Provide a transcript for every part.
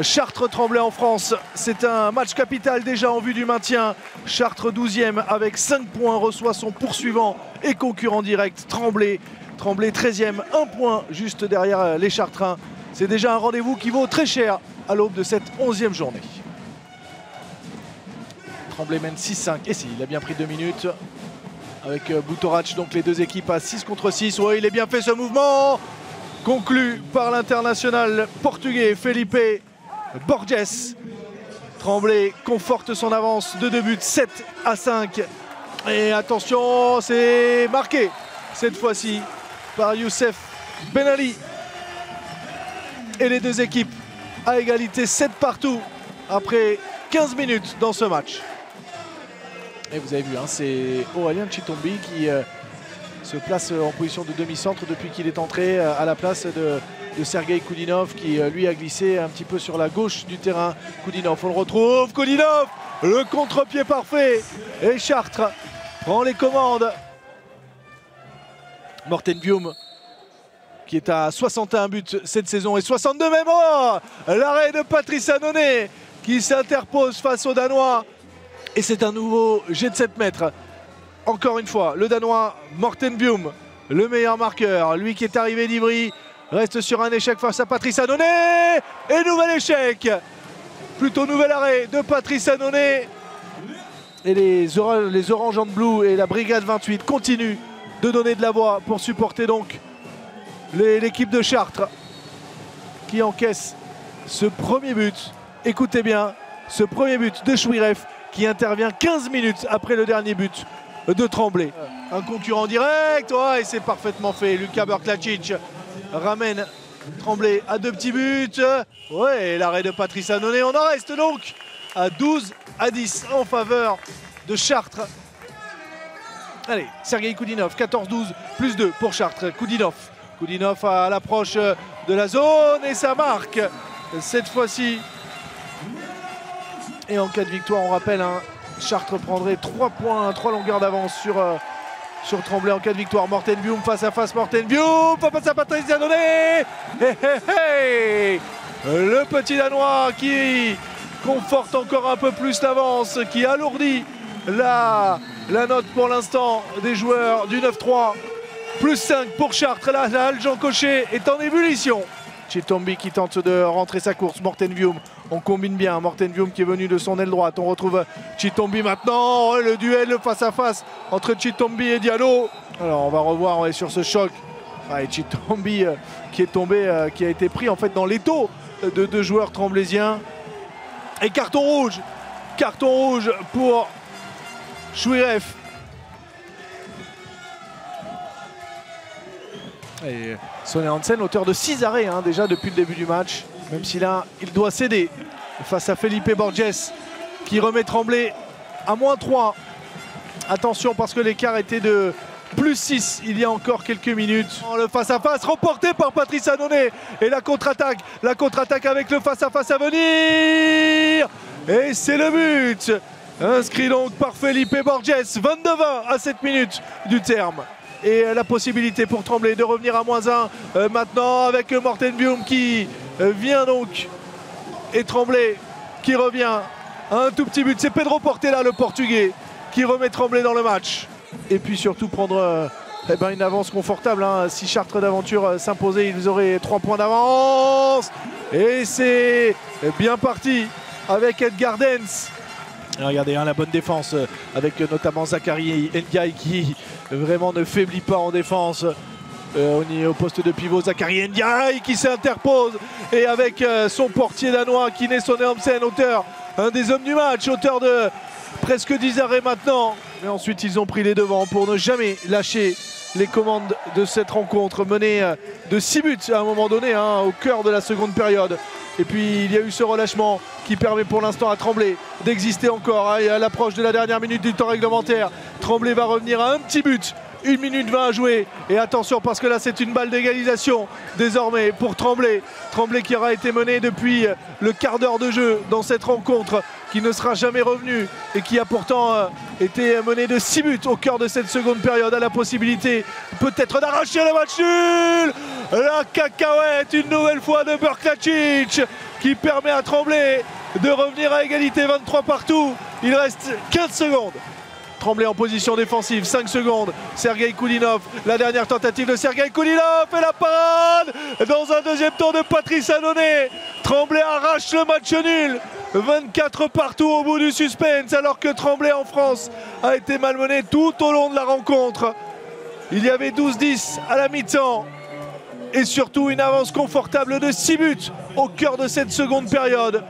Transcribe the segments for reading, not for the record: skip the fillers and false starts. Chartres Tremblay en France, c'est un match capital déjà en vue du maintien. Chartres 12e avec 5 points reçoit son poursuivant et concurrent direct Tremblay. Tremblay 13e, 1 point juste derrière les Chartrains. C'est déjà un rendez-vous qui vaut très cher à l'aube de cette 11e journée. Tremblay mène 6-5, et si, il a bien pris 2 minutes. Avec Boutorac, donc les deux équipes à 6 contre 6. Ouais, il est bien fait ce mouvement, conclu par l'international portugais Felipe Borges. Tremblay conforte son avance de 2 buts, 7 à 5. Et attention, c'est marqué cette fois-ci par Youssef Ben Ali. Et les deux équipes à égalité 7 partout après 15 minutes dans ce match. Et vous avez vu, hein, c'est Aurélien Chitombi qui se place en position de demi-centre depuis qu'il est entré à la place de Sergei Koudinov qui lui a glissé un petit peu sur la gauche du terrain. Koudinov, on le retrouve, Koudinov, le contre-pied parfait. Et Chartres prend les commandes. Morten Bium qui est à 61 buts cette saison et 62 même. Oh, l'arrêt de Patrice Annonay qui s'interpose face aux Danois. Et c'est un nouveau jet de 7 mètres. Encore une fois, le Danois Morten Bium, le meilleur marqueur. Lui qui est arrivé d'Ivry, reste sur un échec face à Patrice Annonay. Et nouvel échec. Plutôt nouvel arrêt de Patrice Annonay. Et les Orange and Blue et la Brigade 28 continuent de donner de la voix pour supporter donc l'équipe de Chartres qui encaisse ce premier but. Écoutez bien, ce premier but de Chouiref, qui intervient 15 minutes après le dernier but de Tremblay. Un concurrent direct, ouais, et c'est parfaitement fait. Luka Brkljacic ramène Tremblay à 2 petits buts. Ouais, l'arrêt de Patrice Annonay, on en reste donc à 12 à 10 en faveur de Chartres. Allez, Sergei Koudinov, 14-12, plus 2 pour Chartres. Koudinov à l'approche de la zone et ça marque cette fois-ci. Et en cas de victoire, on rappelle, hein, Chartres prendrait 3 points, 3 longueurs d'avance sur Tremblay en cas de victoire. Morten Bium face à face, Morten Bium, face à Patrice Annonay. Hey, hey, hey. Le petit Danois qui conforte encore un peu plus l'avance, qui alourdit la note pour l'instant des joueurs du 9-3. Plus 5 pour Chartres, là, la halle Jean Cochet est en ébullition. Chitombi qui tente de rentrer sa course, Morten Bium. On combine bien, Morten Bium qui est venu de son aile droite. On retrouve Chitombi maintenant, le duel face-à-face entre Chitombi et Diallo. Alors on va revoir, on est sur ce choc. Ah, et Chitombi qui est tombé, qui a été pris en fait dans l'étau de 2 joueurs tremblaisiens. Et carton rouge pour Chouiref. Et Sonne Hansen, auteur de 6 arrêts hein, déjà depuis le début du match. Même si là, il doit céder face à Felipe Borges qui remet Tremblay à moins 3. Attention parce que l'écart était de plus 6 il y a encore quelques minutes. Le face-à-face remporté par Patrice Annonay. Et la contre-attaque avec le face-à-face à venir. Et c'est le but. Inscrit donc par Felipe Borges, 22-20 à 7 minutes du terme. Et la possibilité pour Tremblay de revenir à moins 1 maintenant avec Morten Bium qui vient donc et Tremblay qui revient à un tout petit but. C'est Pedro Portela, le portugais, qui remet Tremblay dans le match. Et puis surtout prendre une avance confortable. Hein. Si Chartres d'aventure s'imposait, ils auraient 3 points d'avance. Et c'est bien parti avec Edgar Dens. Et regardez hein, la bonne défense avec notamment Zachary Ndiaye qui vraiment ne faiblit pas en défense. On est au poste de pivot, Zachary Ndiaye qui s'interpose et avec son portier danois Kine Sonne Hansen, auteur, un des hommes du match, auteur de presque 10 arrêts maintenant. Et ensuite ils ont pris les devants pour ne jamais lâcher les commandes de cette rencontre menée de 6 buts à un moment donné hein, au cœur de la seconde période. Et puis il y a eu ce relâchement qui permet pour l'instant à Tremblay d'exister encore hein, à l'approche de la dernière minute du temps réglementaire. Tremblay va revenir à 1 petit but 1 minute 20 à jouer et attention parce que là c'est une balle d'égalisation désormais pour Tremblay. Tremblay qui aura été mené depuis le quart d'heure de jeu dans cette rencontre, qui ne sera jamais revenu et qui a pourtant été mené de 6 buts au cœur de cette seconde période, à la possibilité peut-être d'arracher le match nul. La cacahuète une nouvelle fois de Brkljacic qui permet à Tremblay de revenir à égalité, 23 partout. Il reste 15 secondes. Tremblay en position défensive, 5 secondes. Sergei Koudinov, la dernière tentative de Sergei Koudinov et la parade dans un deuxième tour de Patrice Annonay. Tremblay arrache le match nul, 24 partout au bout du suspense, alors que Tremblay en France a été malmené tout au long de la rencontre. Il y avait 12-10 à la mi-temps et surtout une avance confortable de 6 buts au cœur de cette seconde période.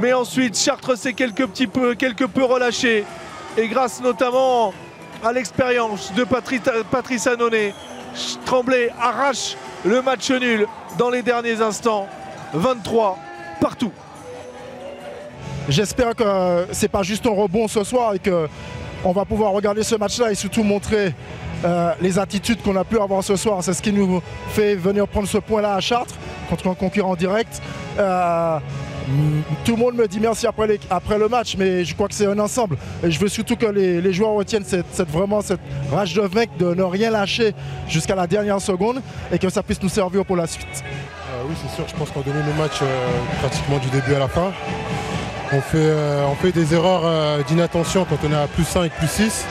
Mais ensuite Chartres s'est quelque peu relâché, et grâce notamment à l'expérience de Patrice Annonay, Tremblay arrache le match nul dans les derniers instants, 23 partout. J'espère que c'est pas juste un rebond ce soir et qu'on va pouvoir regarder ce match-là et surtout montrer les attitudes qu'on a pu avoir ce soir. C'est ce qui nous fait venir prendre ce point-là à Chartres contre un concurrent direct. Tout le monde me dit merci après le match, mais je crois que c'est un ensemble. Et je veux surtout que les joueurs retiennent vraiment cette rage de vaincre, de ne rien lâcher jusqu'à la dernière seconde et que ça puisse nous servir pour la suite. Oui, c'est sûr, je pense qu'on a donné nos matchs pratiquement du début à la fin. On fait des erreurs d'inattention quand on est à plus 5, plus 6.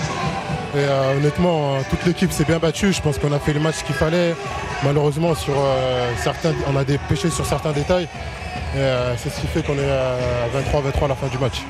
Et honnêtement, toute l'équipe s'est bien battue. Je pense qu'on a fait le match qu'il fallait. Malheureusement, on a des péchés sur certains détails. C'est ce qui fait qu'on est à 23-23 à la fin du match.